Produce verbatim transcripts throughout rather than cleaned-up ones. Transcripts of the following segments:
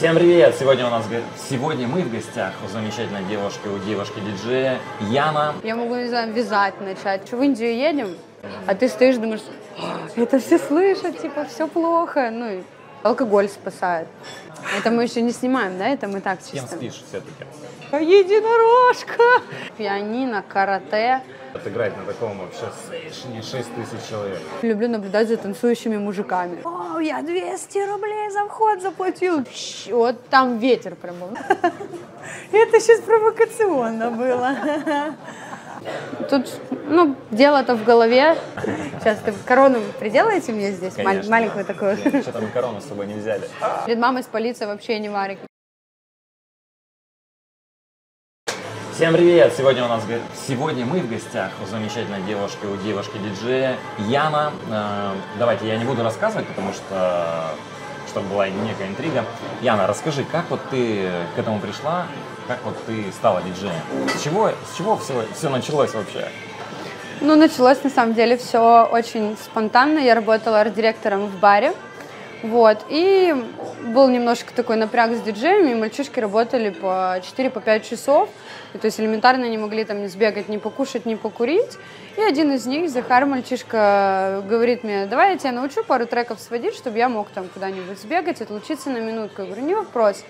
Всем привет! Сегодня у нас сегодня мы в гостях у замечательной девушки, у девушки-диджея Яна. Я могу, не знаю, вязать начать. Что, в Индию едем? А ты стоишь, думаешь, это все слышат, типа, все плохо. Ну, алкоголь спасает. Это мы еще не снимаем, да? Это мы так чисто. С кем спишь все-таки? Единорожка! Пианино, карате. Отыграть на таком вообще не шесть тысяч человек. Люблю наблюдать за танцующими мужиками. О, я двести рублей за вход заплатил. Вот там ветер прям был. Это сейчас провокационно было. Тут, ну, дело-то в голове. Сейчас ты корону приделаете мне здесь? Конечно, маленькую, да, такую. Что-то мы корону с собой не взяли. Перед мамой с полицией вообще не варик. Всем привет! Сегодня у нас сегодня мы в гостях у замечательной девушки, у девушки-диджея Яна. Давайте я не буду рассказывать, потому что чтобы была некая интрига. Яна, расскажи, как вот ты к этому пришла, как вот ты стала диджеем? С чего, с чего все, все началось вообще? Ну, началось на самом деле все очень спонтанно. Я работала арт-директором в баре. Вот, и был немножко такой напряг с диджеями, и мальчишки работали по четыре-пять часов, и, то есть элементарно не могли там ни сбегать, ни покушать, ни покурить, и один из них, Захар, мальчишка, говорит мне: давай я тебя научу пару треков сводить, чтобы я мог там куда-нибудь сбегать, отлучиться на минутку. Я говорю: не вопрос.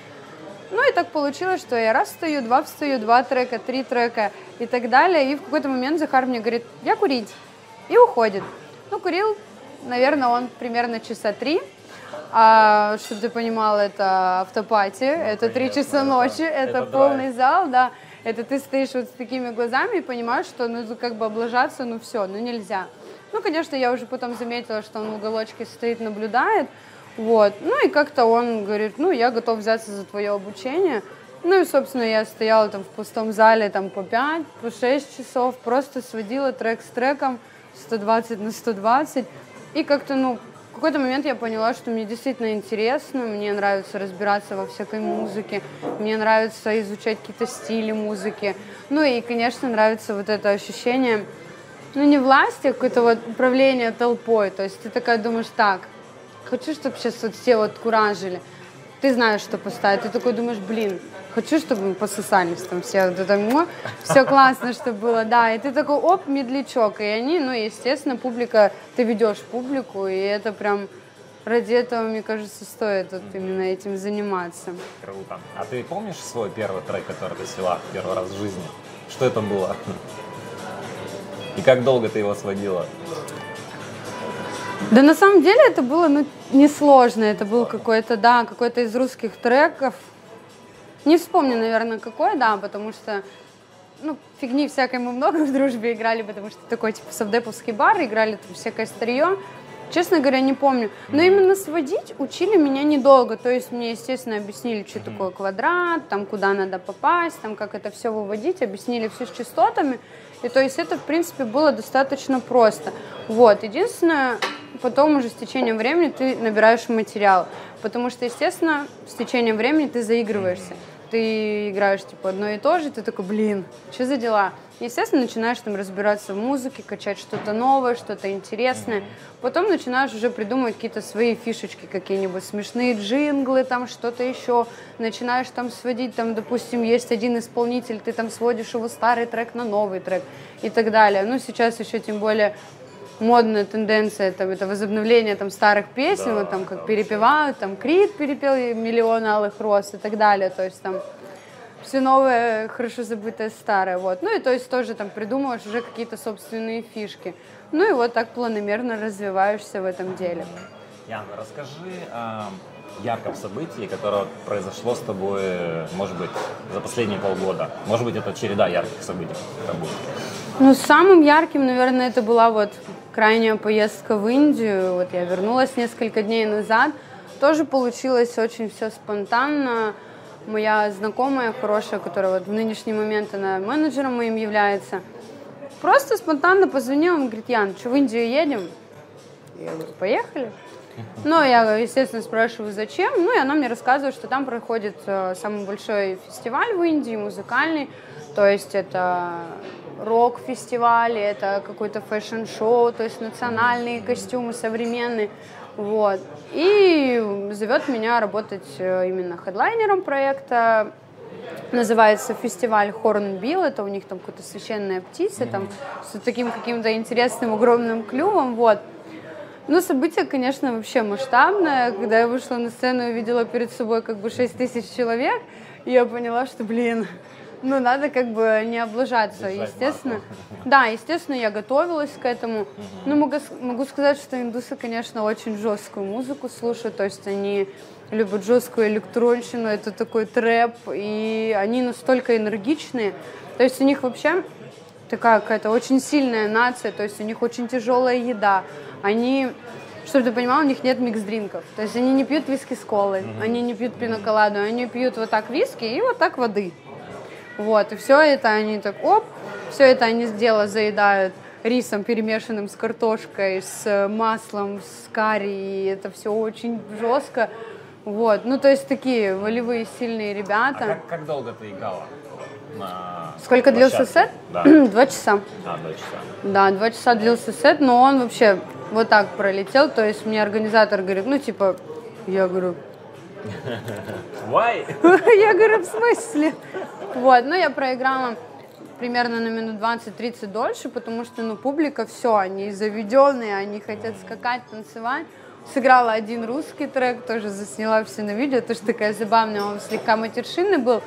Ну и так получилось, что я раз встаю, два встаю, два трека, три трека и так далее, и в какой-то момент Захар мне говорит: я курить, и уходит. Ну, курил, наверное, он примерно часа три. А, чтобы ты понимала, это автопати, ну, это три часа ночи, это, это полный, да, зал, да. Это ты стоишь вот с такими глазами и понимаешь, что, ну, как бы облажаться, ну, все, ну, нельзя. Ну, конечно, я уже потом заметила, что он в уголочке стоит, наблюдает, вот. Ну, и как-то он говорит: ну, я готов взяться за твое обучение. Ну, и, собственно, я стояла там в пустом зале там по пять, по шесть часов, просто сводила трек с треком, сто двадцать на сто двадцать, и как-то, ну, в какой-то момент я поняла, что мне действительно интересно, мне нравится разбираться во всякой музыке, мне нравится изучать какие-то стили музыки. Ну и, конечно, нравится вот это ощущение, ну, не власти, а какое-то вот управление толпой. То есть ты такая думаешь: так, хочу, чтобы сейчас вот все вот куражили. Ты знаешь, что поставить. Ты такой думаешь: блин, хочу, чтобы мы пососались там все. Все классно, чтобы было, да. И ты такой: оп, медлячок. И они, ну, естественно, публика, ты ведешь публику, и это прям ради этого, мне кажется, стоит вот именно этим заниматься. Круто. А ты помнишь свой первый трек, который ты свела первый раз в жизни? Что это было? И как долго ты его сводила? Да, на самом деле это было, ну, несложно. Это был какой-то, да, какой-то из русских треков. Не вспомню, наверное, какой, да, потому что, ну, фигни всякой мы много в дружбе играли, потому что такой, типа, совдеповский бар, играли там всякое старье. Честно говоря, не помню. Но именно сводить учили меня недолго. То есть мне, естественно, объяснили, что такое квадрат, там, куда надо попасть, там, как это все выводить, объяснили все с частотами. И то есть это, в принципе, было достаточно просто. Вот, единственное, потом уже с течением времени ты набираешь материал. Потому что, естественно, с течением времени ты заигрываешься. Ты играешь, типа, одно и то же, ты такой: блин, что за дела? Естественно, начинаешь там разбираться в музыке, качать что-то новое, что-то интересное. Потом начинаешь уже придумывать какие-то свои фишечки, какие-нибудь смешные джинглы, там что-то еще. Начинаешь там сводить, там, допустим, есть один исполнитель, ты там сводишь его старый трек на новый трек и так далее. Ну, сейчас еще тем более модная тенденция, там, это возобновление там старых песен, да, вот, там, как перепевают, там, Крид перепел «Миллион алых роз» и так далее, то есть там все новое, хорошо забытое старое, вот. Ну и то есть тоже там придумываешь уже какие-то собственные фишки. Ну и вот так планомерно развиваешься в этом деле. Яна, расскажи о ярком событии, которое произошло с тобой, может быть, за последние полгода. Может быть, это череда ярких событий. Ну, самым ярким, наверное, это была вот крайняя поездка в Индию. Вот я вернулась несколько дней назад. Тоже получилось очень все спонтанно. Моя знакомая хорошая, которая вот в нынешний момент она менеджером моим является, просто спонтанно позвонила, он говорит: Ян, что, в Индию едем? Я говорю: поехали. Ну, я, естественно, спрашиваю, зачем. Ну, и она мне рассказывает, что там проходит самый большой фестиваль в Индии, музыкальный. То есть это рок-фестиваль, это какой-то фэшн-шоу, то есть национальные костюмы современные. Вот. И зовет меня работать именно хедлайнером проекта. Называется фестиваль Hornbill, это у них там какая-то священная птица, там с таким каким-то интересным огромным клювом, вот. Ну, событие, конечно, вообще масштабное. Когда я вышла на сцену и увидела перед собой как бы шесть тысяч человек, я поняла, что, блин, ну, надо как бы не облажаться, естественно. Да, естественно, я готовилась к этому. Но могу, могу сказать, что индусы, конечно, очень жесткую музыку слушают, то есть они любят жесткую электронщину, это такой трэп, и они настолько энергичные. То есть у них вообще такая какая-то очень сильная нация, то есть у них очень тяжелая еда. Они, чтобы ты понимал, у них нет микс-дринков. То есть они не пьют виски с колой, mm-hmm. они не пьют пиноколаду, они пьют вот так виски и вот так воды. Вот, и все это они так, оп, все это они с дела заедают рисом, перемешанным с картошкой, с маслом, с карри, и это все очень жестко. Вот, ну то есть такие волевые, сильные ребята. А как, как долго ты играла? На... Сколько длился сет? Да. Два часа. А, два часа. Да, два часа длился сет, но он вообще вот так пролетел. То есть мне организатор говорит, ну типа, я говорю... Why? Я говорю, в смысле? Вот, ну я проиграла примерно на минут двадцать-тридцать дольше, потому что, ну, публика, все, они заведенные, они хотят скакать, танцевать. Сыграла один русский трек, тоже засняла все на видео, тоже такая забавная, он слегка матершинный был.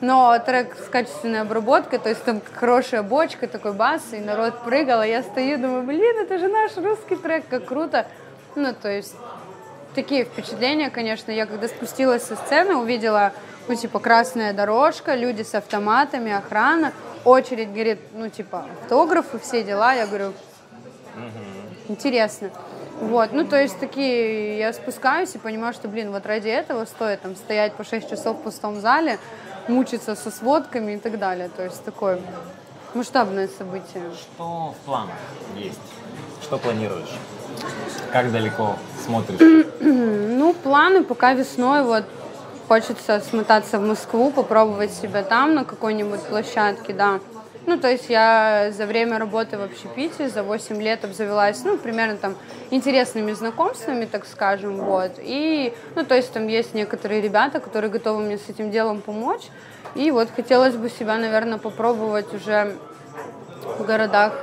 Но трек с качественной обработкой, то есть там хорошая бочка, такой бас, и народ прыгал, а я стою, думаю, блин, это же наш русский трек, как круто. Ну, то есть, такие впечатления, конечно. Я когда спустилась со сцены, увидела, ну, типа, красная дорожка, люди с автоматами, охрана, очередь, говорит, ну, типа, автографы, все дела. Я говорю, интересно. Вот, ну, то есть, такие, я спускаюсь и понимаю, что, блин, вот ради этого стоит там стоять по шесть часов в пустом зале, мучиться со сводками и так далее. То есть такое масштабное событие. Что в планах есть? Что планируешь? Как далеко смотришь? Ну, планы пока весной. Вот хочется смотаться в Москву, попробовать себя там на какой-нибудь площадке, да. Ну, то есть я за время работы в общепите, за восемь лет обзавелась, ну, примерно там интересными знакомствами, так скажем, вот. И, ну, то есть там есть некоторые ребята, которые готовы мне с этим делом помочь. И вот хотелось бы себя, наверное, попробовать уже в городах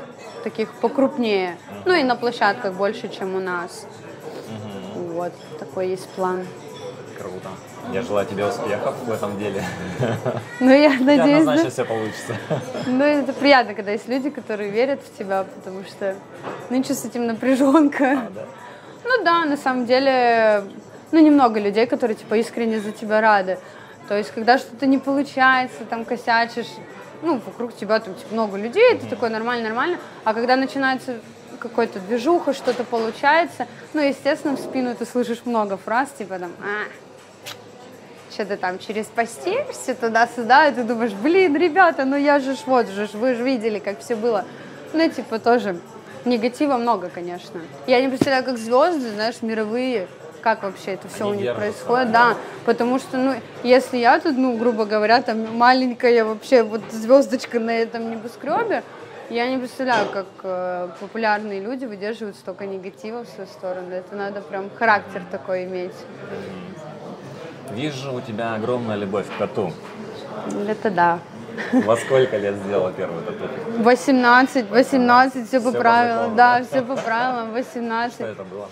таких покрупнее. Ну, и на площадках больше, чем у нас. Угу. Вот, такой есть план. Круто. Я желаю тебе успехов в этом деле. Ну, я надеюсь... И однозначно все получится. Ну, это приятно, когда есть люди, которые верят в тебя, потому что нынче с этим напряженка. А, да? Ну да, на самом деле, ну, немного людей, которые, типа, искренне за тебя рады. То есть, когда что-то не получается, там, косячишь, ну, вокруг тебя там, типа, много людей, mm-hmm. ты такой, нормально, нормально. А когда начинается... какой-то движуха, что-то получается. Ну, естественно, в спину ты слышишь много фраз, типа там, а, что-то там через постель, все туда-сюда, и ты думаешь, блин, ребята, ну я же ж, вот же ж, вы же видели, как все было. Ну, типа, тоже негатива много, конечно. Я не представляю, как звезды, знаешь, мировые, как вообще это все у них происходит, да, потому что, ну, если я тут, ну, грубо говоря, там, маленькая вообще вот звездочка на этом небоскребе, я не представляю, как э, популярные люди выдерживают столько негатива в свою сторону. Это надо прям характер такой иметь. Вижу, у тебя огромная любовь к тату. Это да. Во сколько лет сделала первую тату? восемнадцать, восемнадцать, все, все по правилам. Да, все по правилам, восемнадцать. Что это было?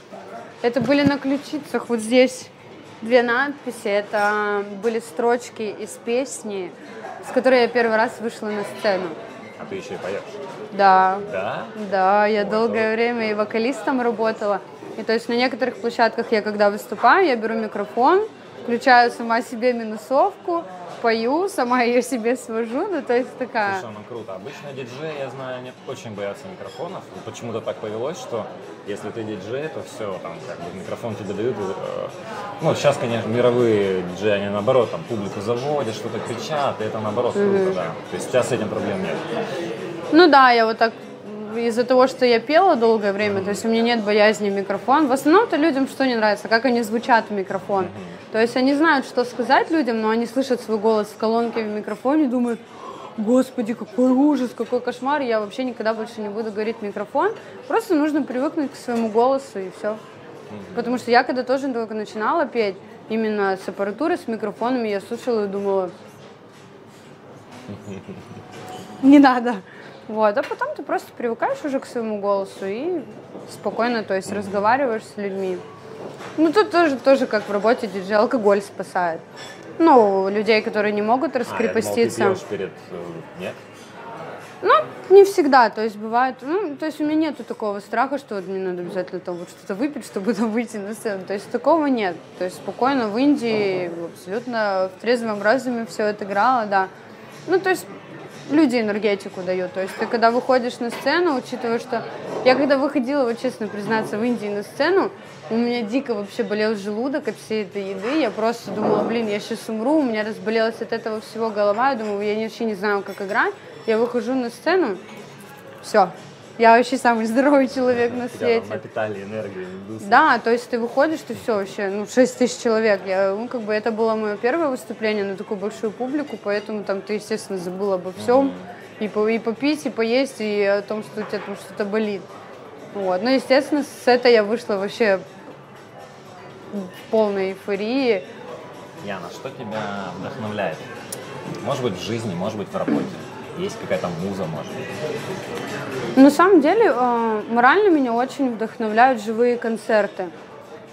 Это были на ключицах, вот здесь две надписи. Это были строчки из песни, с которой я первый раз вышла на сцену. А ты еще и поешь? Да. Да? Да, я вот долгое вот. время и вокалистом работала. И то есть на некоторых площадках я, когда выступаю, я беру микрофон, включаю сама себе минусовку, пою, сама ее себе свожу, ну то есть такая... Слушай, ну круто. Обычно диджеи, я знаю, они очень боятся микрофонов. Почему-то так повелось, что если ты диджей, то все, там, как бы микрофон тебе дают. Ну, сейчас, конечно, мировые диджеи, они наоборот, там, публику заводят, что-то кричат, и это наоборот круто, mm-hmm. да. То есть у тебя с этим проблем нет. Ну да, я вот так... Из-за того, что я пела долгое время, то есть у меня нет боязни микрофон. В основном-то людям что не нравится, как они звучат в микрофон. То есть они знают, что сказать людям, но они слышат свой голос в колонке, в микрофоне, думают, господи, какой ужас, какой кошмар, я вообще никогда больше не буду говорить в микрофон. Просто нужно привыкнуть к своему голосу и все. Потому что я когда тоже только начинала петь, именно с аппаратурой, с микрофонами, я слушала и думала, не надо. Вот. А потом ты просто привыкаешь уже к своему голосу и спокойно, то есть, разговариваешь с людьми. Ну, тут тоже, тоже как в работе диджей, алкоголь спасает. Ну, людей, которые не могут раскрепоститься. А, я думал, ты пьешь перед... Нет? Ну, не всегда, то есть бывает, ну, то есть у меня нету такого страха, что вот мне надо обязательно там вот что-то выпить, чтобы там выйти на сцену, то есть такого нет, то есть спокойно в Индии, uh-huh. абсолютно в трезвом разуме все это играло, да, ну, то есть люди энергетику дают, то есть ты когда выходишь на сцену, учитывая, что я когда выходила, вот честно признаться, в Индии на сцену, у меня дико вообще болел желудок от всей этой еды, я просто думала, блин, я сейчас умру, у меня разболелась от этого всего голова, я думаю, я вообще не знаю, как играть. Я выхожу на сцену, все, я вообще самый здоровый человек на свете. Тебя напитали энергией. Да, то есть ты выходишь, ты все вообще, ну, шесть тысяч человек. Я, ну, как бы это было мое первое выступление на такую большую публику, поэтому там ты, естественно, забыл обо всем, mm-hmm. и, по, и попить, и поесть, и о том, что у тебя там что-то болит. Вот. Ну, естественно, с этой я вышла вообще в полной эйфории. Яна, что тебя вдохновляет? Может быть, в жизни, может быть, в работе? Есть какая-то муза, может быть? На самом деле, э, морально меня очень вдохновляют живые концерты.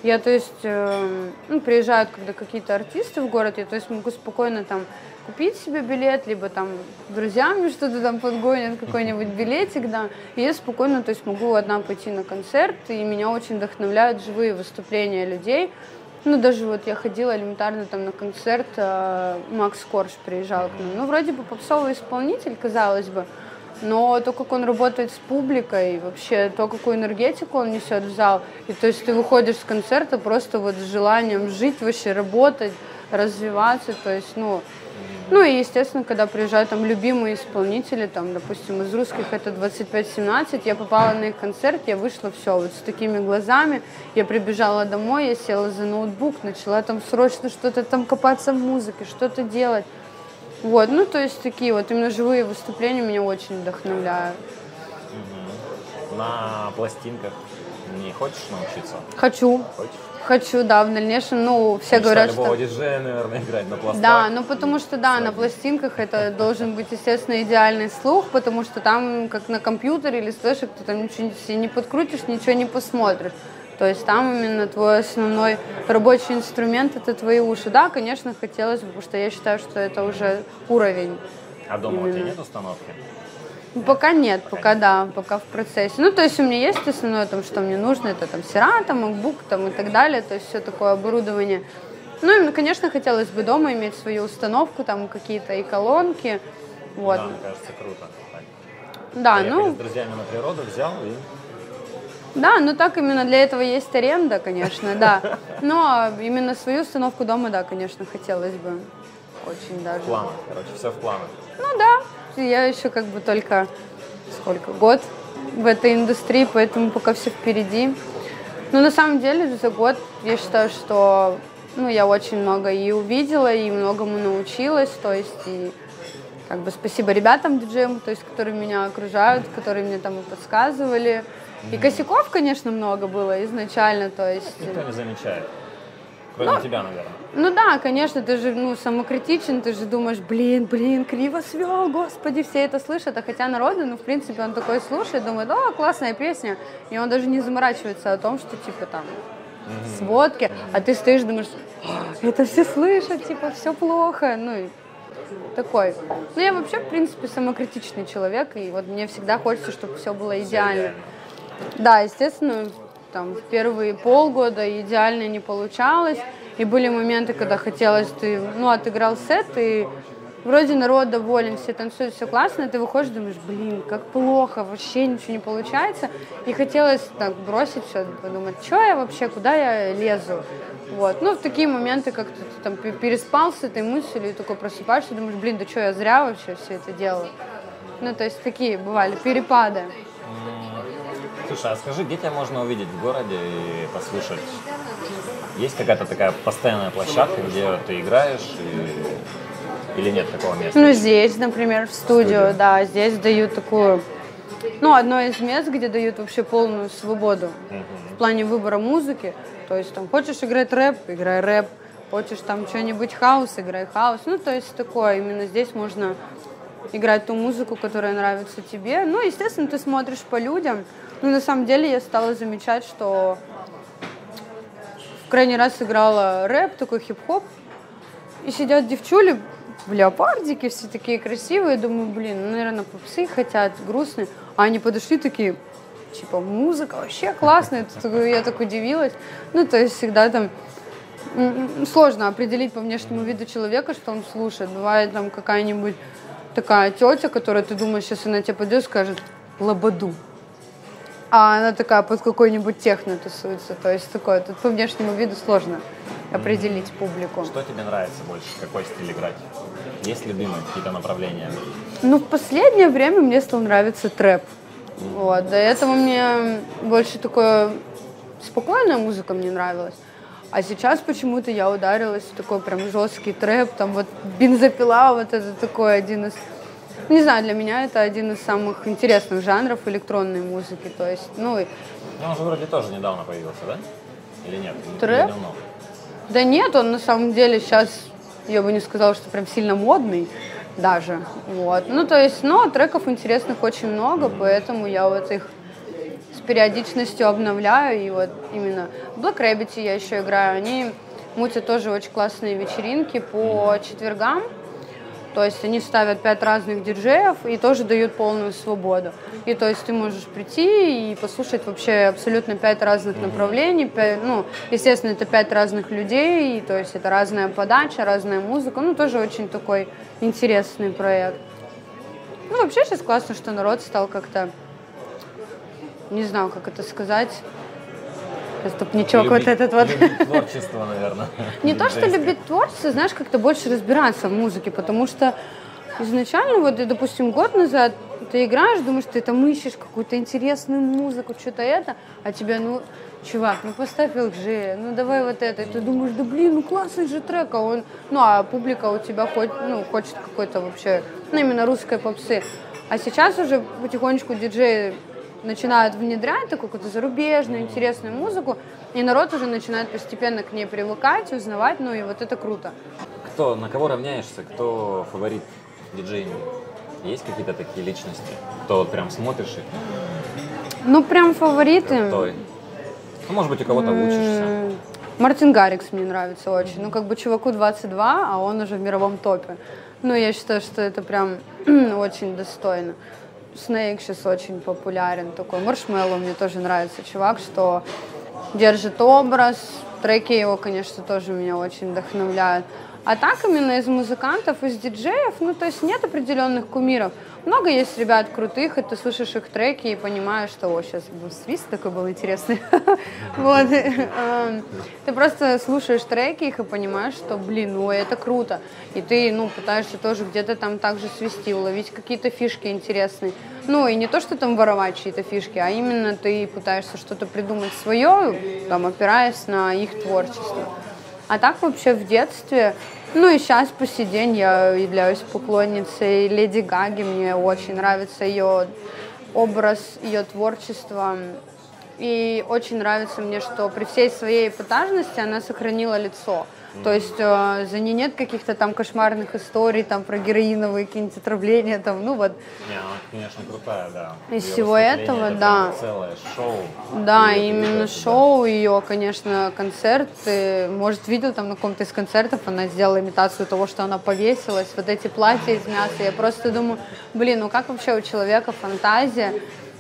Я, то есть, э, ну, приезжают когда какие-то артисты в город, я, то есть, могу спокойно там купить себе билет, либо там друзьями что-то там подгонят, какой-нибудь билетик, да. И я спокойно, то есть, могу одна пойти на концерт, и меня очень вдохновляют живые выступления людей. Ну, даже вот я ходила элементарно там на концерт, э, Макс Корж приезжал к нам. Ну, вроде бы попсовый исполнитель, казалось бы, но то, как он работает с публикой, вообще то, какую энергетику он несет в зал. И то есть ты выходишь с концерта просто вот с желанием жить вообще, работать, развиваться, то есть, ну... Ну и, естественно, когда приезжают там любимые исполнители, там, допустим, из русских это двадцать пять семнадцать, я попала на их концерт, я вышла, все, вот с такими глазами, я прибежала домой, я села за ноутбук, начала там срочно что-то там копаться в музыке, что-то делать. Вот, ну то есть такие вот именно живые выступления меня очень вдохновляют. Угу. На пластинках не хочешь научиться? Хочу. Хочешь? Хочу, да, в дальнейшем, ну, все мечта говорят, любого что... диджея, наверное, играть на пластинках. Да, ну, потому что, да, на пластинках это должен быть, естественно, идеальный слух, потому что там, как на компьютере или слышишь, ты там ничего не подкрутишь, ничего не посмотришь. То есть там именно твой основной рабочий инструмент – это твои уши. Да, конечно, хотелось бы, потому что я считаю, что это уже уровень. А дома именно. У тебя нет установки? Пока нет, пока, пока нет. Да, пока в процессе. Ну, то есть у меня есть основное, там, что мне нужно, это там Сирата, MacBook там, и так далее, то есть все такое оборудование. Ну, и, конечно, хотелось бы дома иметь свою установку, там какие-то и колонки. Вот. Да, мне кажется, круто. Да, я ну... с друзьями на природу взял и... Да, ну так именно для этого есть аренда, конечно, да. Но именно свою установку дома, да, конечно, хотелось бы. Очень даже. В планах, короче, все в планах. Ну да. Я еще как бы только сколько год в этой индустрии, поэтому пока все впереди. Но на самом деле за год я считаю, что ну, я очень много и увидела, и многому научилась. То есть и как бы спасибо ребятам, диджеям, то есть, которые меня окружают, которые мне там и подсказывали. И косяков, конечно, много было изначально. То есть... Никто не замечает. Кроме ну, тебя, наверное. Ну да, конечно, ты же ну, самокритичен, ты же думаешь, блин, блин, криво свел, господи, все это слышат. А хотя народу, ну, в принципе, он такой слушает, думает, о, классная песня. И он даже не заморачивается о том, что, типа, там, mm-hmm. сводки. Mm-hmm. А ты стоишь, думаешь, это все слышат, типа, все плохо. Ну, и такой. Ну, я вообще, в принципе, самокритичный человек, и вот мне всегда хочется, чтобы все было идеально. Да, естественно... Там, в первые полгода идеально не получалось, и были моменты, когда хотелось, ты, ну, отыграл сет, и вроде народ доволен, все танцуют, все классно, и ты выходишь, думаешь, блин, как плохо, вообще ничего не получается, и хотелось так бросить все, подумать, что я вообще, куда я лезу, вот, ну, в такие моменты как-то ты там переспал с этой мыслью, и такой просыпаешься, думаешь, блин, да что я зря вообще все это делаю, ну, то есть такие бывали перепады. Слушай, а скажи, где тебя можно увидеть в городе и послушать? Есть какая-то такая постоянная площадка, где ты играешь и... или нет такого места? Ну, здесь, например, в студию, студию, да, здесь дают такую... Ну, одно из мест, где дают вообще полную свободу. Угу. плане выбора музыки. То есть там хочешь играть рэп, играй рэп. Хочешь там что-нибудь хаус, играй хаус. Ну, то есть такое. Именно здесь можно играть ту музыку, которая нравится тебе. Ну, естественно, ты смотришь по людям. Ну, на самом деле, я стала замечать, что в крайний раз играла рэп, такой хип-хоп. И сидят девчули в леопардике, все такие красивые. Думаю, блин, ну, наверное, попсы хотят, грустные. А они подошли такие, типа, музыка вообще классная. Я так удивилась. Ну, то есть всегда там... Сложно определить по внешнему виду человека, что он слушает. Бывает там какая-нибудь такая тетя, которая, ты думаешь, сейчас она тебе пойдет, скажет «Лободу». А она такая под какой-нибудь техно тусуется. То есть такое. Тут по внешнему виду сложно определить mm-hmm. публику. Что тебе нравится больше? Какой стиль играть? Есть любимые какие-то направления? Ну, в последнее время мне стал нравиться трэп. Mm-hmm. Вот. До этого мне больше такое спокойная музыка мне нравилась. А сейчас почему-то я ударилась в такой прям жесткий трэп, там вот бензопила, вот это такой один из... Не знаю, для меня это один из самых интересных жанров электронной музыки, то есть, ну... Ну, он же вроде тоже недавно появился, да? Или нет? Трэп? Да нет, он на самом деле сейчас, я бы не сказала, что прям сильно модный даже, вот. Ну, то есть, но треков интересных очень много, mm-hmm. поэтому я вот их... периодичностью обновляю, и вот именно в Black Rabbit я еще играю, они мутят тоже очень классные вечеринки по четвергам, то есть они ставят пять разных диджеев и тоже дают полную свободу, и то есть ты можешь прийти и послушать вообще абсолютно пять разных направлений, пять, ну, естественно, это пять разных людей, и, то есть это разная подача, разная музыка, ну, тоже очень такой интересный проект. Ну, вообще сейчас классно, что народ стал как-то не знаю, как это сказать. Стопничок вот этот вот. Любить творчество, наверное. Не то, что любить творчество, знаешь, как-то больше разбираться в музыке, потому что изначально, вот, допустим, год назад ты играешь, думаешь, ты там ищешь какую-то интересную музыку, что-то это, а тебя, ну, чувак, ну поставь эл джи, ну давай вот это. И ты думаешь, да блин, ну классный же трек, а он... Ну, а публика у тебя хоть, ну, хочет какой-то вообще, ну, именно русской попсы. А сейчас уже потихонечку диджеи начинают внедрять такую какую-то зарубежную, интересную музыку, и народ уже начинает постепенно к ней привыкать, узнавать, ну и вот это круто. Кто, на кого равняешься, кто фаворит диджеинга? Есть какие-то такие личности? Кто вот прям смотришь их? Ну прям фавориты. Кто? Ну, может быть, у кого-то учишься. Мартин Гаррикс мне нравится очень. Ну как бы чуваку двадцать два, а он уже в мировом топе. Ну я считаю, что это прям очень достойно. Снейк сейчас очень популярен, такой Маршмеллоу мне тоже нравится, чувак, что держит образ, треки его, конечно, тоже меня очень вдохновляют. А так именно из музыкантов, из диджеев, ну то есть нет определенных кумиров. Много есть ребят крутых, и ты слышишь их треки и понимаешь, что о, сейчас свист такой был интересный. Ты просто слушаешь треки их и понимаешь, что, блин, ой, это круто. И ты, ну, пытаешься тоже где-то там так же свисти, уловить какие-то фишки интересные. Ну, и не то, что там воровать чьи-то фишки, а именно ты пытаешься что-то придумать свое, там, опираясь на их творчество. А так вообще в детстве, ну и сейчас по сей день я являюсь поклонницей Леди Гаги, мне очень нравится ее образ, ее творчество. И очень нравится мне, что при всей своей эпатажности она сохранила лицо. То есть э, за ней нет каких-то там кошмарных историй, там про героиновые какие-нибудь отравления, там, ну вот. Не, она, конечно, крутая, да. Из ее всего этого, это да. Целое шоу. Да, и именно это, шоу, да. Ее, конечно, концерт. Ты, может, видел там на каком-то из концертов, она сделала имитацию того, что она повесилась, вот эти платья из мяса. Я просто думаю, блин, ну как вообще у человека фантазия?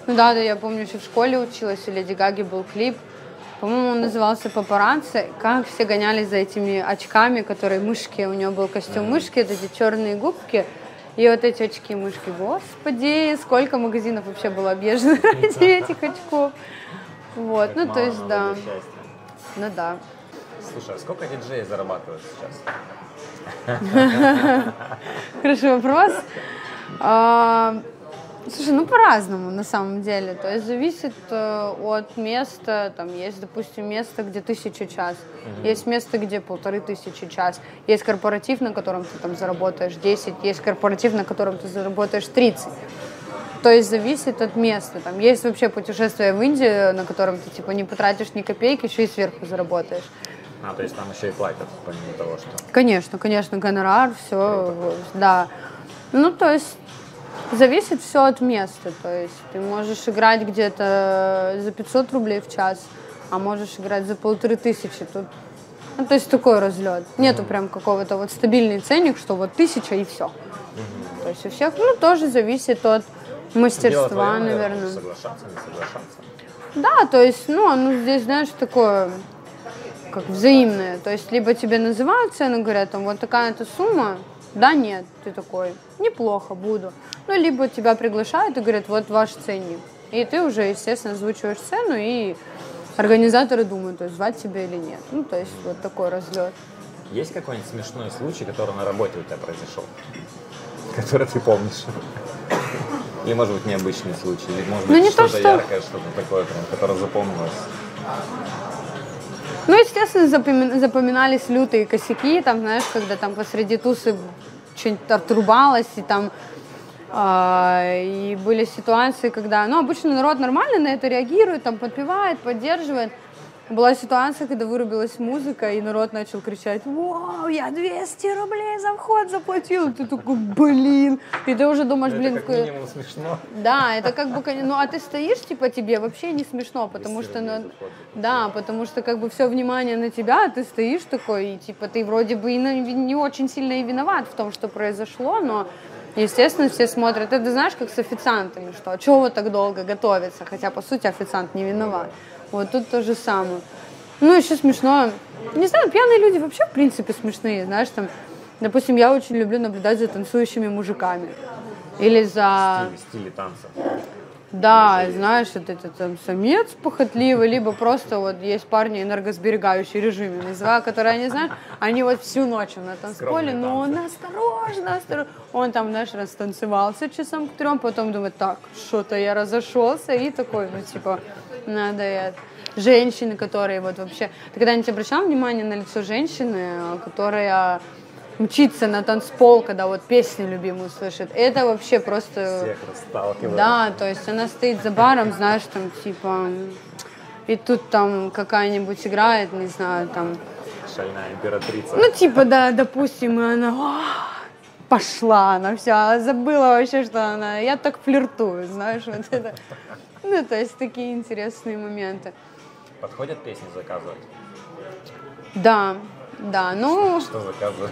Ну да, да, я помню, еще в школе училась, у Леди Гаги был клип. По-моему, он назывался «Папарацци». Как все гонялись за этими очками, которые мышки, у него был костюм мышки, это эти черные губки. И вот эти очки-мышки. Господи, сколько магазинов вообще было объезжено ради этих очков. Вот, ну то есть, да. Ну да. Слушай, а сколько диджеи зарабатывают сейчас? Хороший вопрос. Слушай, ну по-разному на самом деле, то есть зависит э, от места, там есть, допустим, место, где тысяча час, mm-hmm. есть место, где полторы тысячи час, есть корпоратив, на котором ты там заработаешь десять, есть корпоратив, на котором ты заработаешь тридцать. То есть зависит от места. Там есть вообще путешествие в Индию, на котором ты типа не потратишь ни копейки, еще и сверху заработаешь. А, то есть там еще и платят, помимо того, что... Конечно, конечно, гонорар, все, круто. Да. Ну, то есть зависит все от места. То есть ты можешь играть где-то за пятьсот рублей в час, а можешь играть за полторы тысячи. Тут, ну, то есть такой разлет. Нету mm-hmm. прям какого-то вот стабильный ценник, что вот тысяча и все. Mm-hmm. То есть у всех, ну, тоже зависит от мастерства, твое, наверное. наверное. Соглашаться, не соглашаться. Да, то есть, ну, ну, здесь, знаешь, такое... как взаимное, то есть либо тебе называют цену, говорят, там, вот такая-то сумма, да, нет, ты такой, неплохо, буду. Ну, либо тебя приглашают и говорят, вот ваш ценник. И ты уже, естественно, озвучиваешь цену, и организаторы думают, то есть звать тебя или нет. Ну, то есть вот такой разлет. Есть какой-нибудь смешной случай, который на работе у тебя произошел? Который ты помнишь? Или, может быть, необычный случай? Или, может быть, что-то яркое, что-то такое, которое запомнилось? Ну, естественно, запоми- запоминались лютые косяки, там, знаешь, когда там посреди тусы что-нибудь отрубалось, и там э- и были ситуации, когда, ну, обычно народ нормально на это реагирует, там, подпевает, поддерживает. Была ситуация, когда вырубилась музыка, и народ начал кричать: «Вау, я двести рублей за вход заплатил!» И ты такой, блин! И ты уже думаешь, блин... Это как какой... минимум смешно. Да, это как бы... Ну, а ты стоишь, типа, тебе вообще не смешно, потому что... На... Да, потому что как бы все внимание на тебя, а ты стоишь такой, и типа ты вроде бы и не очень сильно и виноват в том, что произошло, но... Естественно, все смотрят. Это, знаешь, как с официантами, что а чего вот так долго готовится, хотя, по сути, официант не виноват. Вот тут то же самое. Ну, еще смешно. Не знаю, пьяные люди вообще, в принципе, смешные, знаешь, там, допустим, я очень люблю наблюдать за танцующими мужиками. Или за... В стиле танца. Да, знаешь, вот это там самец похотливый, либо просто вот есть парни энергосберегающие режиме, называю, которые они знают, они вот всю ночь на танцполе, но он осторожно, осторожно. Он там, знаешь, растанцевался часам к трем, потом думает, так, что-то я разошелся, и такой, ну, типа, надо это. Женщины, которые вот вообще... Ты когда-нибудь обращал внимание на лицо женщины, которая... мчиться на танцпол, когда вот песни любимую слышит, это вообще просто... Всех расталкивает. Да, то есть она стоит за баром, знаешь, там, типа... И тут там какая-нибудь играет, не знаю, там... Шальная императрица. Ну, типа, да, допустим, и она... Пошла она вся, забыла вообще, что она... Я так флиртую, знаешь, вот это... Ну, то есть такие интересные моменты. Подходят песни заказывать? Да. Да, ну... Что заказывать?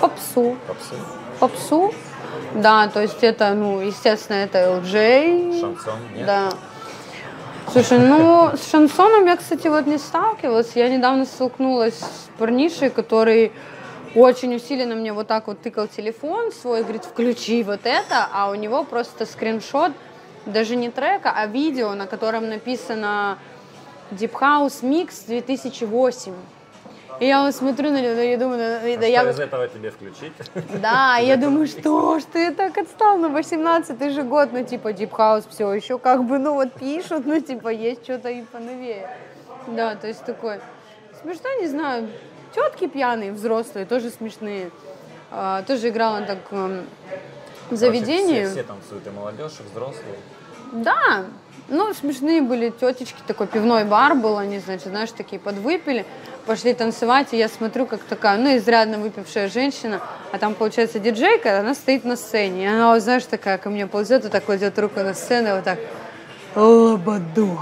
Попсу. Попсу? Попсу, да, то есть это, ну, естественно, это эл джей. Шансон, нет? Да. Слушай, ну, с шансоном я, кстати, вот не сталкивалась. Я недавно столкнулась с парнишей, который очень усиленно мне вот так вот тыкал телефон свой, говорит, включи вот это, а у него просто скриншот, даже не трека, а видео, на котором написано Deep House Mix две тысячи восемь. И я вот смотрю на него, и думаю... А да, что я... из этого тебе включить? Да, я думаю, что ж ты так отстал, ну, восемнадцатый же год, ну, типа, Deep House все еще как бы, ну, вот пишут, ну, типа, есть что-то и поновее. Да, то есть такое... Смешно, не знаю, тетки пьяные, взрослые, тоже смешные. А, тоже играла так в заведении. Все, все танцуют, и молодежь, и взрослые. Да, ну, смешные были тетечки, такой пивной бар был, они, значит, знаешь, такие подвыпили, пошли танцевать, и я смотрю, как такая, ну, изрядно выпившая женщина, а там, получается, диджейка, она стоит на сцене, и она, вот, знаешь, такая ко мне ползет, вот так кладет руку на сцену, вот так, Лободу.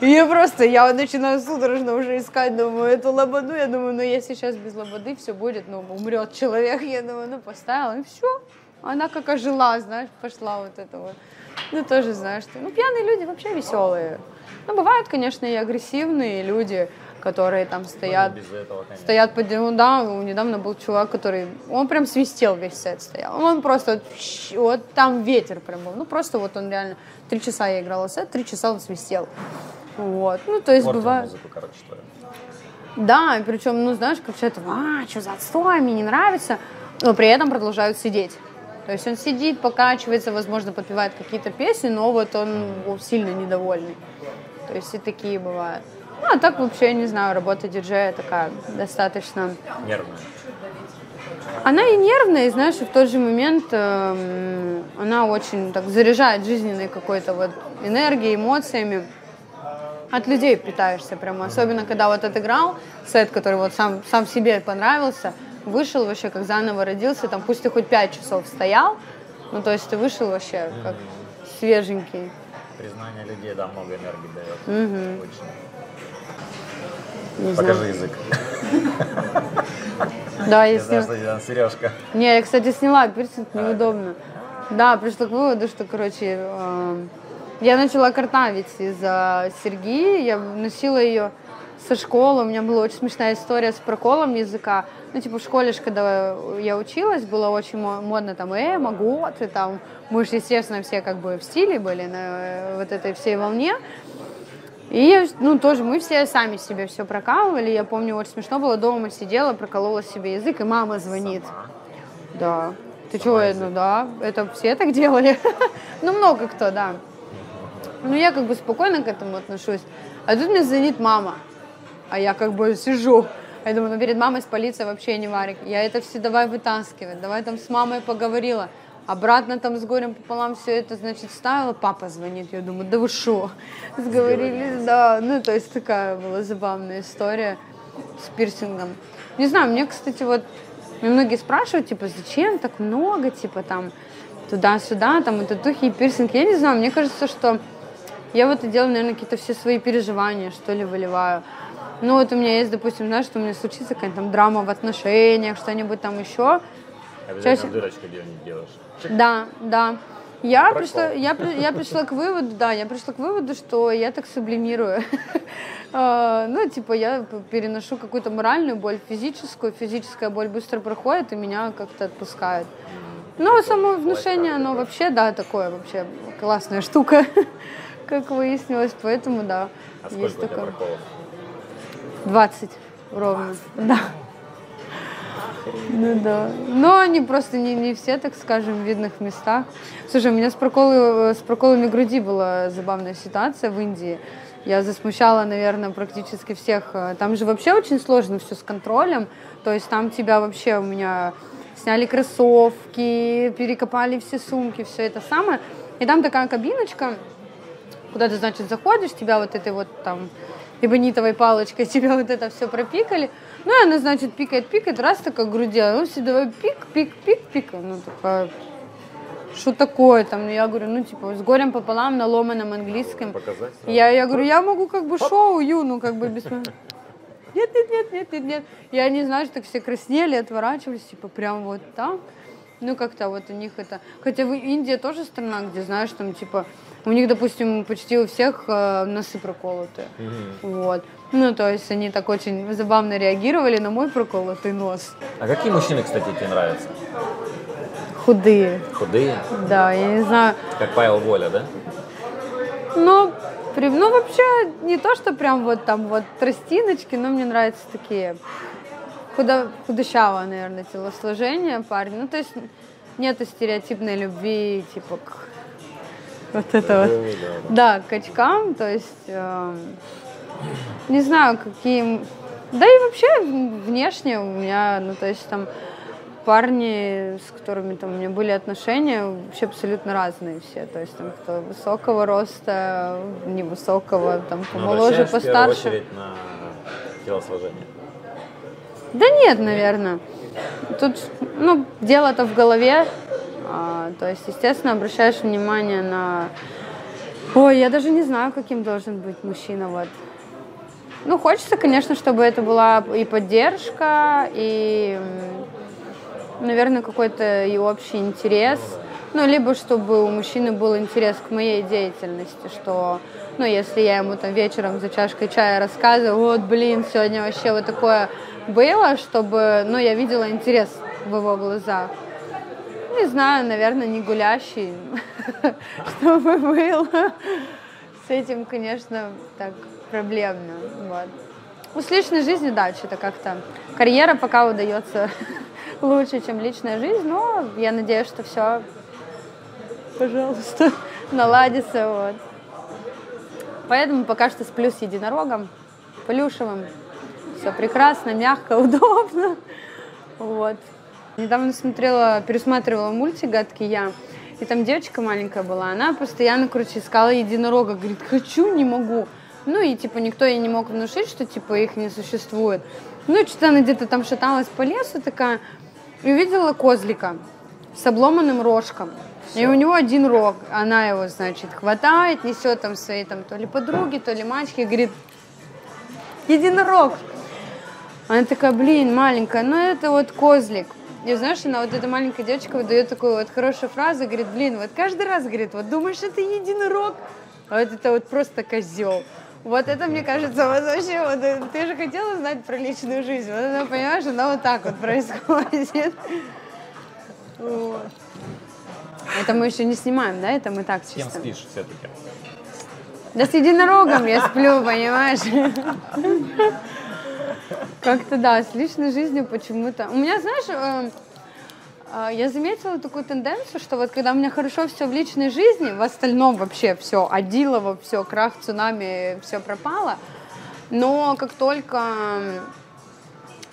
И я просто, я вот начинаю судорожно уже искать, думаю, эту Лободу, я думаю, ну, если сейчас без Лободы все будет, ну, умрет человек, я думаю, ну, поставила, и все, она как ожила, знаешь, пошла вот это вот. Ну, тоже знаешь, что... Ну, пьяные люди вообще веселые. Ну, бывают, конечно, и агрессивные люди, которые там стоят... Ну, без этого, конечно. Стоят под... Ну, да, недавно был чувак, который... Он прям свистел весь сет, стоял. Он просто... Вот, вот там ветер прям был. Ну, просто вот он реально... Три часа я играла сет, три часа он свистел. Вот. Ну, то есть бывает... Музыку, короче, что ли? Да, причем, ну, знаешь, как человек... А, что за отстой, мне не нравится. Но при этом продолжают сидеть. То есть он сидит, покачивается, возможно, подпевает какие-то песни, но вот он сильно недовольный. То есть и такие бывают. Ну, а так вообще, я не знаю, работа диджея такая достаточно... Нервная. Она и нервная, и, знаешь, и в тот же момент э, она очень так заряжает жизненной какой-то вот энергией, эмоциями. От людей питаешься прямо, особенно когда вот отыграл сет, который вот сам, сам себе понравился, вышел вообще как заново родился, там пусть ты хоть пять часов стоял, ну то есть ты вышел вообще как mm-hmm. свеженький. Признание людей, да, много энергии дает. Mm-hmm. Очень. Покажи язык. Да, я сняла. Сережка. Не, я, кстати, сняла, пирсинг неудобно. Да, пришла к выводу, что, короче, я начала картавить из-за серьги, я носила ее со школы, у меня была очень смешная история с проколом языка. Ну, типа, в школе, когда я училась, было очень модно там «э, могу», ты там, мы же, естественно, все как бы в стиле были, на вот этой всей волне. И, ну, тоже мы все сами себе все прокалывали, я помню, очень смешно было, дома сидела, проколола себе язык, и мама звонит. Сама. Да. Ты чего? Ну, да, это все так делали. Ну, много кто, да. Ну, я как бы спокойно к этому отношусь. А тут мне звонит мама, а я как бы сижу. А я думаю, ну, перед мамой с полицией вообще не варик. Я это все давай вытаскивать, давай там с мамой поговорила. Обратно там с горем пополам все это, значит, ставила. Папа звонит, я думаю, да вы шо? Сговорились, да. Ну, то есть такая была забавная история с пирсингом. Не знаю, мне, кстати, вот, многие спрашивают, типа, зачем так много, типа, там, туда-сюда, там, и татухи, и пирсинг. Я не знаю, мне кажется, что... Я вот и делаю, наверное, какие-то все свои переживания, что ли, выливаю. Ну, вот у меня есть, допустим, знаешь, что у меня случится какая-то там драма в отношениях, что-нибудь там еще. Обязательно чаще... дырочку где-нибудь делаешь. Да, да. Я пришла, я, я пришла к выводу, да, я пришла к выводу, что я так сублимирую. Ну, типа, я переношу какую-то моральную боль, физическую. Физическая боль быстро проходит, и меня как-то отпускает. Ну, само внушение, оно вообще, да, такое вообще классная штука. Как выяснилось, поэтому, да. А сколько есть у тебя проколов? двадцать ровно, да. Ну да. Но они просто не, не все, так скажем, в видных местах. Слушай, у меня с, проколы, с проколами груди была забавная ситуация в Индии. Я засмущала, наверное, практически всех. Там же вообще очень сложно все с контролем. То есть там тебя вообще у меня сняли кроссовки, перекопали все сумки, все это самое. И там такая кабиночка, куда ты, значит, заходишь, тебя вот этой вот там эбонитовой палочкой, тебя вот это все пропикали. Ну, и она, значит, пикает, пикает, раз такая груди, а ну все, давай пик, пик, пик, пик. Ну, такая, что такое там? Ну, я говорю, ну, типа, с горем пополам, на ломаном английском. Показать? Я, я говорю, я могу как бы шоу, Юну, как бы без... Нет, нет, нет, нет, нет, нет. Я не знаю, что так все краснели, отворачивались, типа, прям вот там. Ну, как-то вот у них это... Хотя в Индии тоже страна, где, знаешь, там, типа... У них, допустим, почти у всех э, носы проколоты. Mm-hmm. Вот. Ну, то есть они так очень забавно реагировали на мой проколотый нос. А какие мужчины, кстати, тебе нравятся? Худые. Худые? Да, я не знаю. Как Павел Воля, да? Ну, при... ну, вообще, не то, что прям вот там вот тростиночки, но мне нравятся такие худо... худощавые, наверное, телосложения парни. Ну, то есть нет стереотипной любви, типа... к Вот это вот. Да, к очкам, то есть, э, не знаю, какие... Да и вообще внешне у меня, ну, то есть, там, парни, с которыми там у меня были отношения, вообще абсолютно разные все. То есть, там, кто высокого роста, невысокого, там, помоложе, постарше. В первую очередь на телосложение? Да нет, наверное. Тут, ну, дело-то в голове. А, то есть, естественно, обращаешь внимание на... Ой, я даже не знаю, каким должен быть мужчина, вот. Ну, хочется, конечно, чтобы это была и поддержка, и, наверное, какой-то и общий интерес. Ну, либо чтобы у мужчины был интерес к моей деятельности, что, ну, если я ему там вечером за чашкой чая рассказываю, вот, блин, сегодня вообще вот такое было, чтобы, ну, я видела интерес в его глазах. Не знаю, наверное, не гулящий, чтобы был. С этим, конечно, так проблемно. Вот. С личной жизнью, да, что-то как-то. Карьера пока удается лучше, чем личная жизнь, но я надеюсь, что все, пожалуйста, наладится. Вот. Поэтому пока что сплю с единорогом. плюшевым. Все прекрасно, мягко, удобно. Вот. Недавно смотрела, пересматривала мультик «Гадкий я», и там девочка маленькая была, она постоянно, короче, искала единорога, говорит, хочу, не могу. Ну и, типа, никто ей не мог внушить, что, типа, их не существует. Ну, что-то она где-то там шаталась по лесу такая, и увидела козлика с обломанным рожком. Все. И у него один рог, она его, значит, хватает, несет там своей, там, то ли подруге, то ли мачке, говорит, единорог. Она такая, блин, маленькая, ну это вот козлик. И знаешь, она, вот эта маленькая девочка выдает такую вот хорошую фразу, говорит, блин, вот каждый раз, говорит, вот думаешь, это единорог, а вот это вот просто козел. Вот это, мне кажется, вот вообще, вот, ты же хотела знать про личную жизнь, вот она, понимаешь, она вот так вот происходит. Вот. Это мы еще не снимаем, да? Это мы так чисто. Кем спишь все-таки? Да с единорогом я сплю, понимаешь? Как-то да, с личной жизнью почему-то. У меня, знаешь, э, э, я заметила такую тенденцию, что вот когда у меня хорошо все в личной жизни, в остальном вообще все, Адилова, все, крах, цунами, все пропало, но как только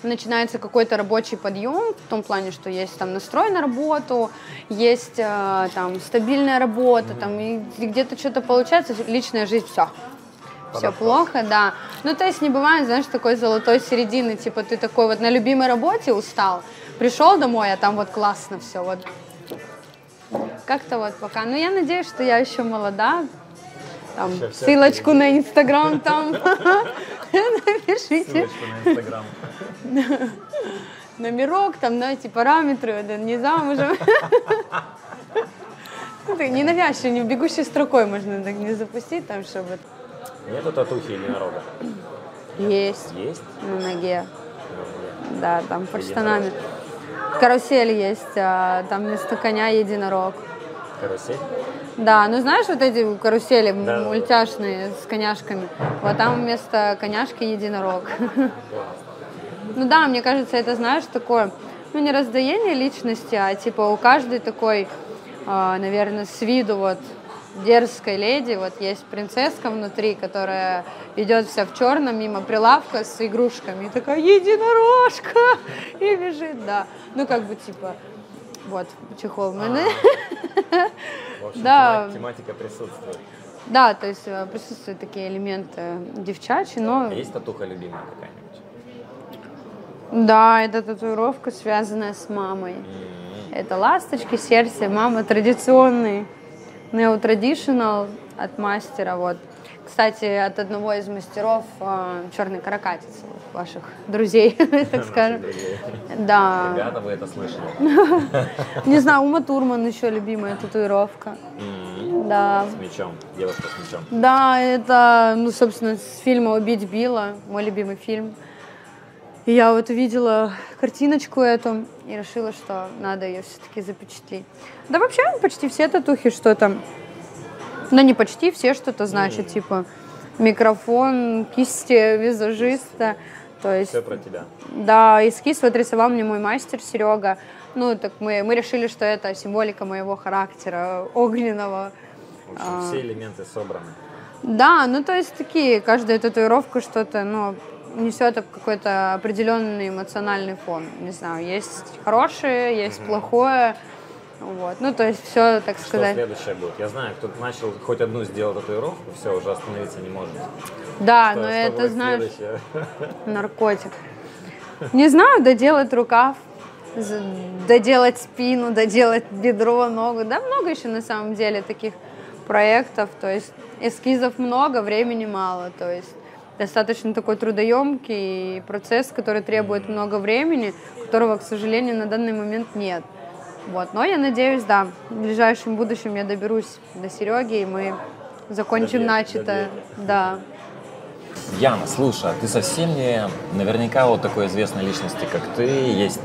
начинается какой-то рабочий подъем, в том плане, что есть там настрой на работу, есть э, там стабильная работа, mm-hmm. там, и где-то что-то получается, личная жизнь, все. Все плохо, да. Ну, то есть не бывает, знаешь, такой золотой середины, типа ты такой вот на любимой работе устал, пришел домой, а там вот классно все, вот. Как-то вот пока. Ну, я надеюсь, что я еще молода. Там, еще ссылочку на Инстаграм там. Напишите. Ссылочку на Инстаграм. Номерок там, на эти параметры, не замужем. Ненавязчиво, не бегущей строкой можно так не запустить, там, чтобы... Нету татухи единорога? Есть. Есть? На ноге. Да, там под штанами. Карусель есть, а там вместо коня единорог. Карусель? Да, ну знаешь вот эти карусели да, мультяшные да, да. с коняшками? Вот там вместо коняшки единорог. Ну да, мне кажется, это, знаешь, такое, ну не раздвоение личности, а типа у каждой такой, наверное, с виду вот, дерзкой леди, вот есть принцесска внутри, которая идет вся в черном мимо прилавка с игрушками, и такая единорожка, и бежит, да. Ну, как бы, типа, вот, чехол. В общем, тематика присутствует. Да, то есть присутствуют такие элементы девчачьи, но... Есть татуха любимая какая-нибудь? Да, это татуировка, связанная с мамой. Это ласточки, сердце, мама традиционные. Neo Traditional от мастера, вот. Кстати, от одного из мастеров э, черной каракатицы, ваших друзей, так скажем. Да. Ребята, вы это слышали. Не знаю, Ума Турман еще любимая татуировка. Да. С мечом, девушка с мечом. Да, это, ну, собственно, с фильма «Убить Билла», мой любимый фильм. И я вот увидела картиночку эту и решила, что надо ее все-таки запечатлеть. Да вообще почти все татухи что-то, ну не почти все что-то значит, mm. типа микрофон, кисти, визажиста. То есть, все про тебя. Да, эскиз вот рисовал мне мой мастер Серега. Ну так мы, мы решили, что это символика моего характера огненного. В общем, а, все элементы собраны. Да, ну то есть такие, каждая татуировка что-то, ну... несет какой-то определенный эмоциональный фон. Не знаю, есть хорошее, есть mm-hmm. плохое. Вот. Ну, то есть все, так сказать. Что следующее будет? Я знаю, кто-то начал хоть одну сделать татуировку, все, уже остановиться не может. Да, что, но что это, знаешь, следующее? Наркотик. Не знаю, доделать рукав, доделать спину, доделать бедро, ногу. Да, много еще на самом деле таких проектов. То есть эскизов много, времени мало. То есть достаточно такой трудоемкий процесс, который требует много времени, которого, к сожалению, на данный момент нет. Вот. Но я надеюсь, да, в ближайшем будущем я доберусь до Сереги, и мы закончим начатое. Да. Яна, слушай, ты совсем не наверняка вот такой известной личности, как ты, есть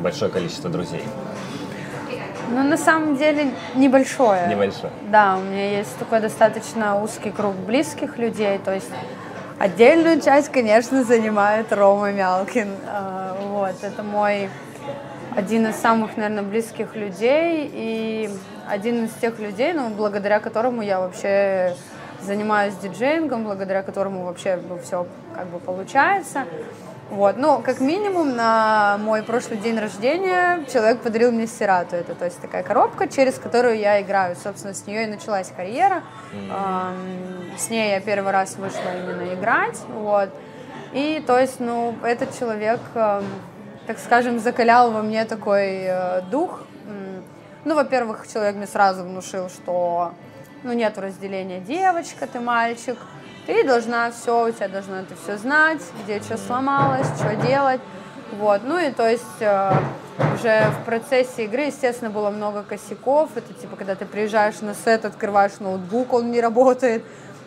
большое количество друзей. Ну, на самом деле, небольшое. Небольшое. Да, у меня есть такой достаточно узкий круг близких людей, то есть отдельную часть, конечно, занимает Рома Мялкин. Вот. Это мой один из самых, наверное, близких людей и один из тех людей, ну, благодаря которому я вообще занимаюсь диджеингом, благодаря которому вообще ну, все как бы получается. Вот. Ну, как минимум, на мой прошлый день рождения человек подарил мне сирату. Это, то есть, такая коробка, через которую я играю. Собственно, с нее и началась карьера. Mm-hmm. С ней я первый раз вышла именно играть. Вот. И, то есть, ну, этот человек, так скажем, закалял во мне такой дух. Ну, во-первых, человек мне сразу внушил, что ну, нет разделения девочка, ты мальчик. Ты должна все, у тебя должно это все знать, где что сломалось, что делать. Вот. Ну и то есть э, уже в процессе игры, естественно, было много косяков. Это типа, когда ты приезжаешь на сет, открываешь ноутбук, он не работает.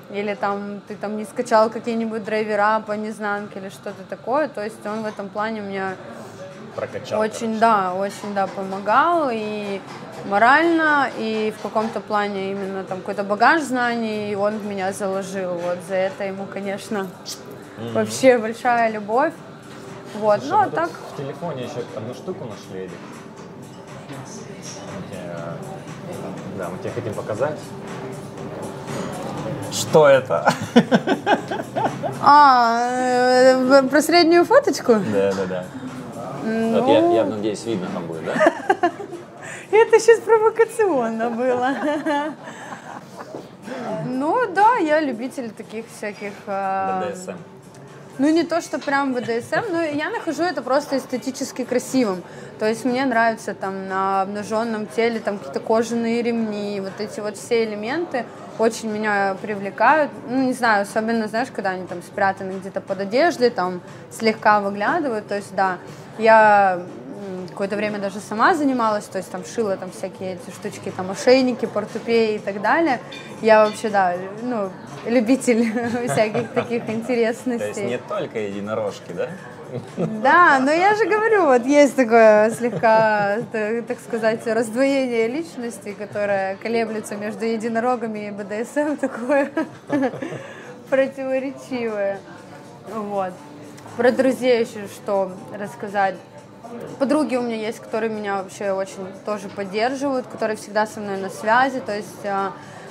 Или там ты там не скачал какие-нибудь драйвера по незнанке или что-то такое. То есть он в этом плане меня прокачал, очень, да, очень да, помогал. И морально, и в каком-то плане именно там какой-то багаж знаний, и он в меня заложил. Вот за это ему, конечно, mm-hmm. вообще большая любовь. Вот, слушай, ну а так... В телефоне еще одну штуку нашли, Эдик. Да, мы тебе хотим показать. Что это? А, про среднюю фоточку? Да, да, да. Ну... Вот я, я надеюсь, видно там будет, да? Это сейчас провокационно было. Ну да, я любитель таких всяких... бэ дэ эс эм. Ну не то, что прям бэ дэ эс эм, но я нахожу это просто эстетически красивым. То есть мне нравится там на обнаженном теле там какие-то кожаные ремни, вот эти вот все элементы очень меня привлекают. Ну не знаю, особенно, знаешь, когда они там спрятаны где-то под одеждой, там слегка выглядывают, то есть да, я... Какое-то время даже сама занималась, то есть там шила там всякие эти штучки, там ошейники, портупеи и так далее. Я вообще, да, ну, любитель всяких таких интересностей. То есть не только единорожки, да? Да, но я же говорю, вот есть такое слегка, так сказать, раздвоение личности, которое колеблется между единорогами и бэ дэ эс эм, такое противоречивое. Вот. Про друзей еще что рассказать. Подруги у меня есть, которые меня вообще очень тоже поддерживают, которые всегда со мной на связи, то есть,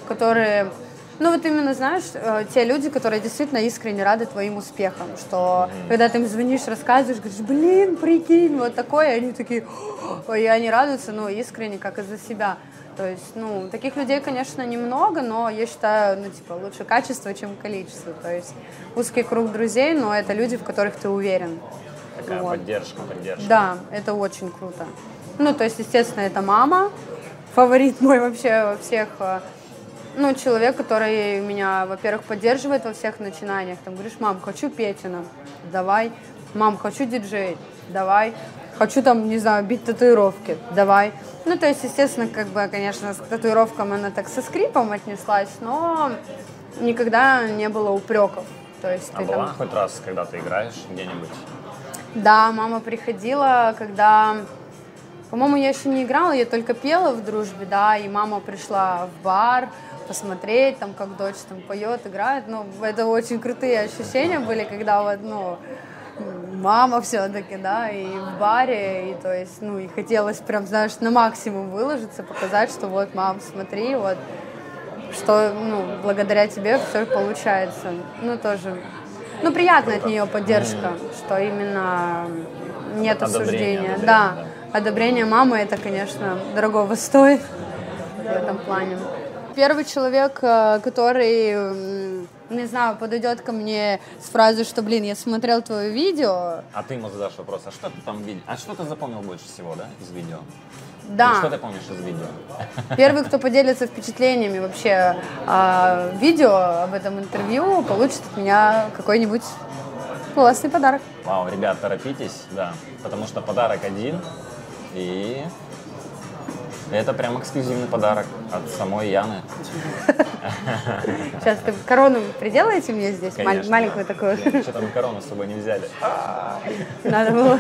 которые, ну вот именно, знаешь, те люди, которые действительно искренне рады твоим успехам, что когда ты им звонишь, рассказываешь, говоришь, блин, прикинь, вот такое, и они такие, и они радуются, ну, искренне, как из-за себя. То есть, ну, таких людей, конечно, немного, но я считаю, ну, типа, лучше качество, чем количество, то есть узкий круг друзей, но это люди, в которых ты уверен. Такая вот. Поддержка, поддержка. Да, это очень круто. Ну, то есть, естественно, это мама, фаворит мой вообще во всех, ну, человек, который меня, во-первых, поддерживает во всех начинаниях. Там говоришь, мам, хочу петина, давай. Мам, хочу диджей, давай. Хочу там, не знаю, бить татуировки, давай. Ну, то есть, естественно, как бы, конечно, с татуировками она так со скрипом отнеслась, но никогда не было упреков. То есть, а была там... хоть раз, когда ты играешь где-нибудь? Да, мама приходила, когда, по-моему, я еще не играла, я только пела в дружбе, да, и мама пришла в бар посмотреть, там, как дочь там поет, играет, ну, это очень крутые ощущения были, когда вот, ну, мама все-таки, да, и в баре, и то есть, ну, и хотелось прям, знаешь, на максимум выложиться, показать, что вот, мам, смотри, вот, что, ну, благодаря тебе все получается, ну, тоже... Ну, приятно от нее поддержка, mm-hmm. что именно нет одобрение, осуждения. Одобрение, да. да, одобрение мамы, это, конечно, дорогого стоит в этом плане. Первый человек, который, не знаю, подойдет ко мне с фразой, что, блин, я смотрел твое видео. А ты ему задашь вопрос, а что ты там видел? А что ты запомнил больше всего, да, из видео? Да. И что ты помнишь из видео? Первый, кто поделится впечатлениями вообще э, видео об этом интервью, получит от меня какой-нибудь классный подарок. Вау, ребят, торопитесь, да, потому что подарок один, и это прям эксклюзивный подарок от самой Яны. Сейчас ты корону приделаете мне здесь? Конечно, маленькую да. такую? Блин, что-то мы корону с собой не взяли. Надо было.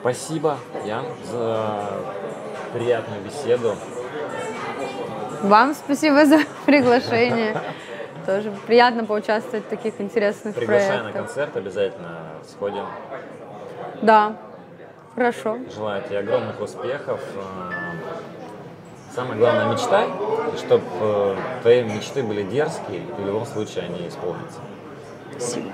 Спасибо, Ян, за приятную беседу. Вам спасибо за приглашение. Тоже приятно поучаствовать в таких интересных проектах. Приглашаю на концерт, обязательно сходим. Да, хорошо. Желаю тебе огромных успехов. Самая главная мечта, чтобы э, твои мечты были дерзкие, и в любом случае они исполнятся. Спасибо.